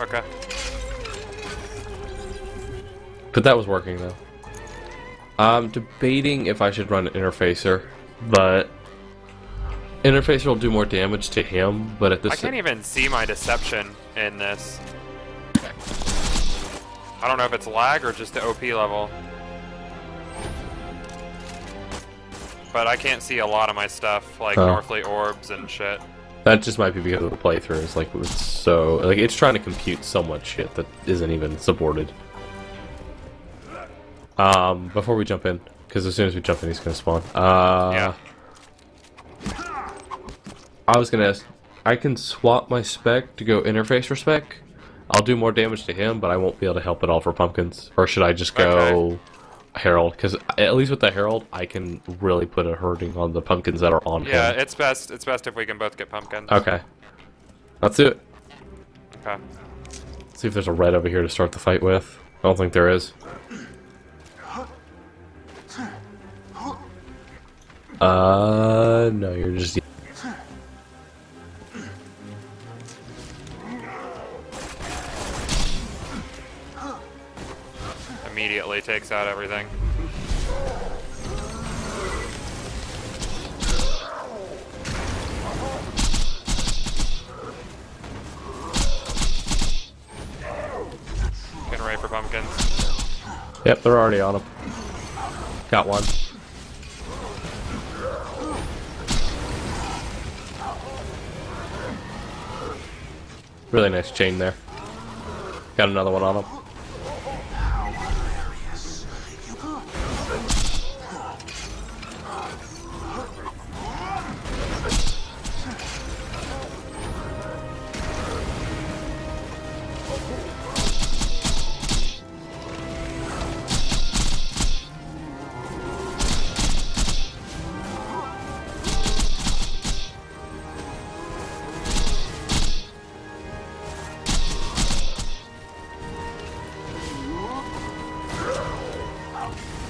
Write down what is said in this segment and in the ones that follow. Okay. But that was working, though. I'm debating if I should run an Interfacer, but Interfacer will do more damage to him, but at this... I can't even see my deception in this. I don't know if it's lag or just the OP level. But I can't see a lot of my stuff, like Northly Orbs and shit. That just might be because of the playthroughs, like, it's so... Like, it's trying to compute so much shit that isn't even supported. Before we jump in, because as soon as we jump in, he's gonna spawn. Yeah. I was gonna ask, I can swap my spec to go Interfacer spec. I'll do more damage to him, but I won't be able to help at all for pumpkins. Or should I just go... Okay. Herald, because at least with the Herald, I can really put a hurting on the pumpkins that are on him. Yeah, it's best. It's best if we can both get pumpkins. Okay, let's do it. Okay. Let's see if there's a red over here to start the fight with. I don't think there is. No, you're just. Immediately takes out everything. Getting ready for pumpkins. Yep, they're already on him. Got one. Really nice chain there. Got another one on him.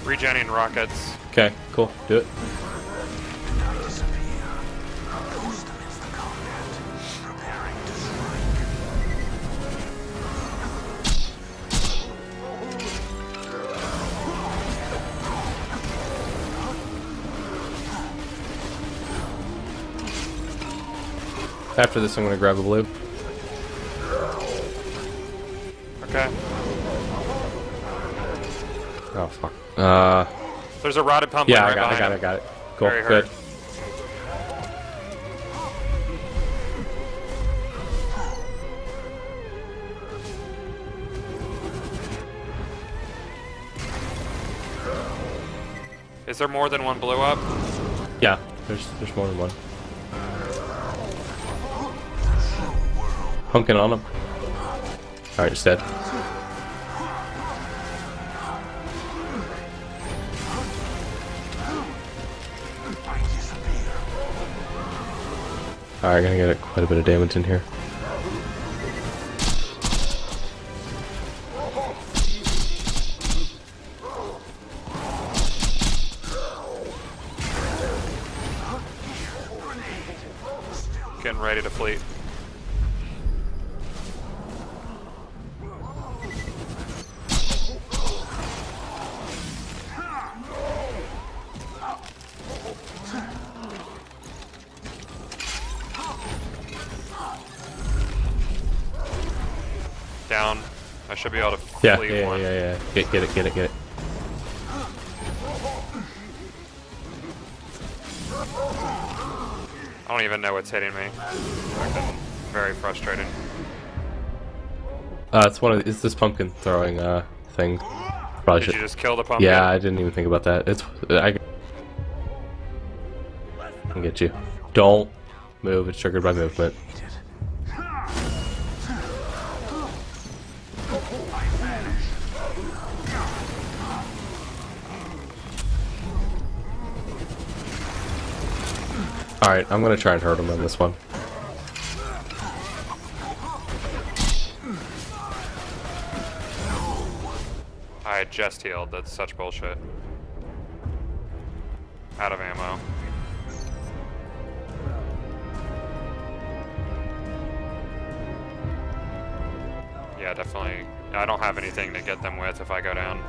Regenning rockets. Okay, cool. Do it. After this, I'm going to grab a blue. Okay. Oh, fuck. There's a rotted pumpkin. Yeah, I got it. Cool. Very good. Hurt. Is there more than one blow up? Yeah, there's more than one. Pumpkin on him. All right, it's dead. Alright, gonna get quite a bit of damage in here. Getting ready to fleet. Down. I should be able to flee one. Yeah. Get it. I don't even know what's hitting me. Very frustrating. It's this pumpkin throwing thing. Probably Did you just kill the pumpkin? Yeah, I didn't even think about that. I can get you. Don't move. It's triggered by movement. Alright, I'm gonna try and hurt him on this one. I just healed, that's such bullshit. Out of ammo. yeah, definitely. I don't have anything to get them with if I go down.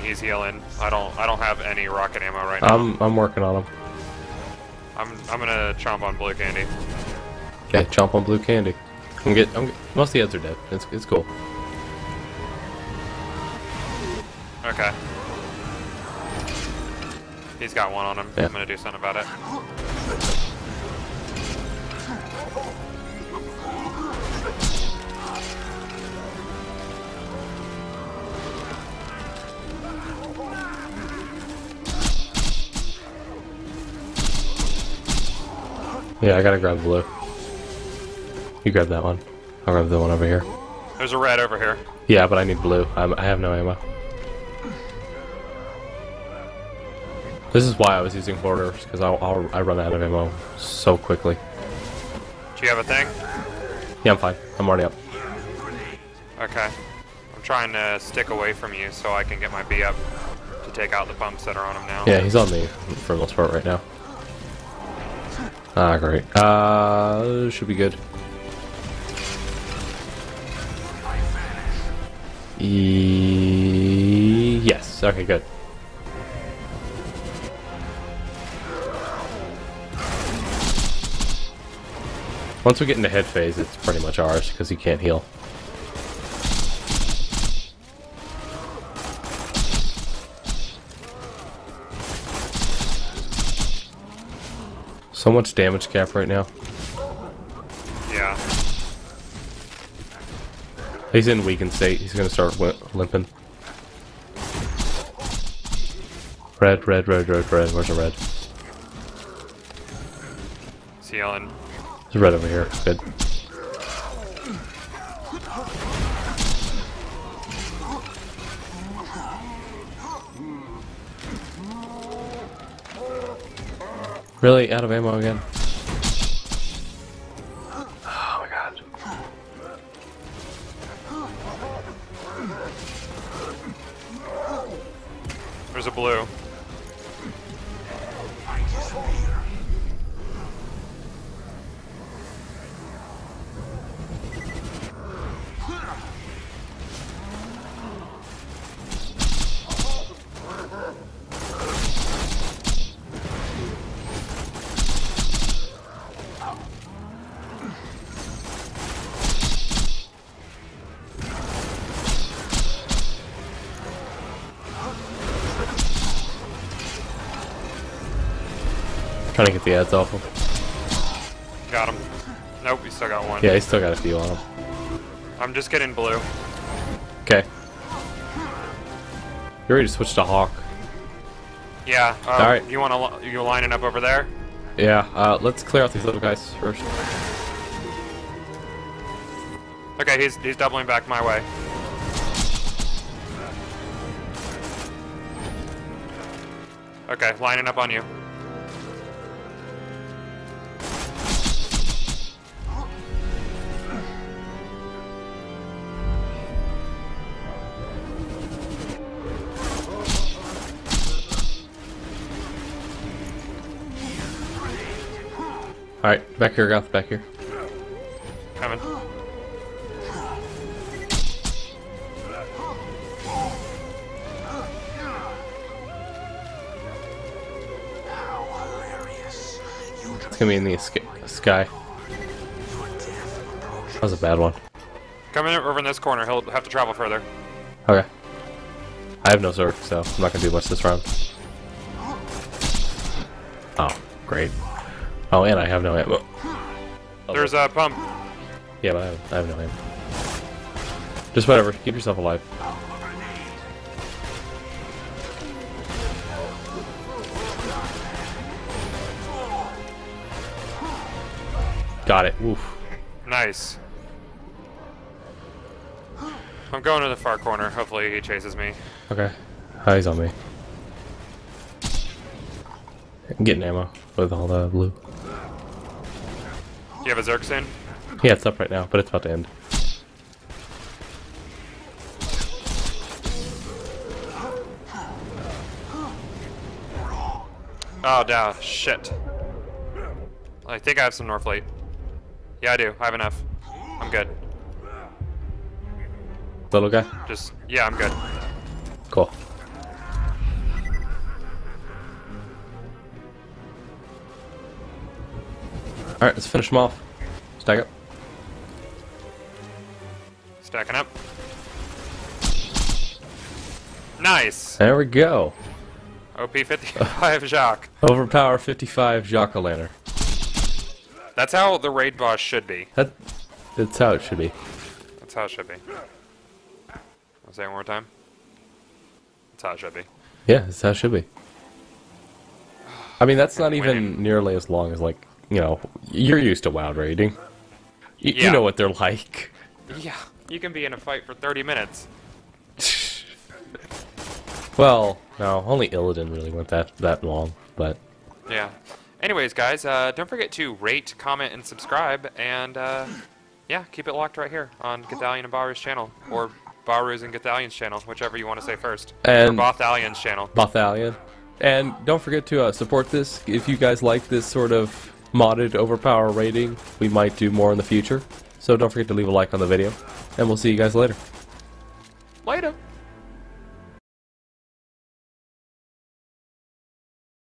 He's healing. I don't have any rocket ammo right now. I'm working on him. I'm gonna chomp on Blue Candy. Okay, chomp on Blue Candy. Most of the heads are dead. It's cool. Okay. He's got one on him. Yeah. I'm gonna do something about it. Yeah, I gotta grab Blue. You grab that one. I'll grab the one over here. There's a red over here. Yeah, but I need Blue. I have no ammo. This is why I was using hoarders, because I run out of ammo so quickly. Do you have a thing? Yeah, I'm fine. I'm already up. Okay. I'm trying to stick away from you so I can get my B up to take out the bumps that are on him now. Yeah, he's on me for the most part right now. Ah, great. Should be good. Yes. Okay, good. Once we get into head phase, it's pretty much ours because he can't heal. So much damage cap right now. Yeah. He's in weakened state. He's gonna start limping. Red, red, red, red, red. Where's the red? Is he on? There's red over here. Good. Really out of ammo again. Oh my god. There's a blue. Trying to get the ads off him. Got him. Nope, he's still got one. Yeah, he's still got a few on him. I'm just getting blue. Okay. You ready to switch to Hawk? Yeah. All right. You want to? You lining up over there? Yeah. Let's clear out these little guys first. Okay, he's doubling back my way. Okay, lining up on you. Alright, back here, Goth, back here. Coming. It's gonna be in the sky. That was a bad one. Coming over in this corner, he'll have to travel further. Okay. I have no Zerg, so I'm not gonna do much this round. Oh, great. Oh, and I have no ammo. Oh. There's a pump. Yeah, but I have no ammo. Just whatever. Keep yourself alive. Got it. Oof. Nice. I'm going to the far corner. Hopefully he chases me. Okay. Oh, he's on me. I'm getting ammo with all the blue. Do you have a Zerg soon? Yeah, it's up right now, but it's about to end. Oh, damn. Shit. I think I have some Norfleet. Yeah, I do. I have enough. I'm good. little guy? Just, yeah, I'm good. Cool. Alright, let's finish them off. Stack up. Stacking up. Nice! There we go. OP 55 Jacques. Overpower 55 Jacques O'Lantern. That's how the raid boss should be. That's how it should be. That's how it should be. I'll say it one more time. That's how it should be. Yeah, that's how it should be. I mean, that's not even nearly as long as, like, you know, you're used to WoW raiding. You know what they're like. Yeah, you can be in a fight for 30 minutes. Well, no, only Illidan really went that long, but... Yeah. Anyways, guys, don't forget to rate, comment, and subscribe, and, yeah, keep it locked right here on Gothalion and Baru's channel, or Baru's and Gothalion's channel, whichever you want to say first. And... or Bothalion's channel. Bothalion. And don't forget to support this. If you guys like this sort of modded overpower rating, we might do more in the future. So don't forget to leave a like on the video, and we'll see you guys later. Later!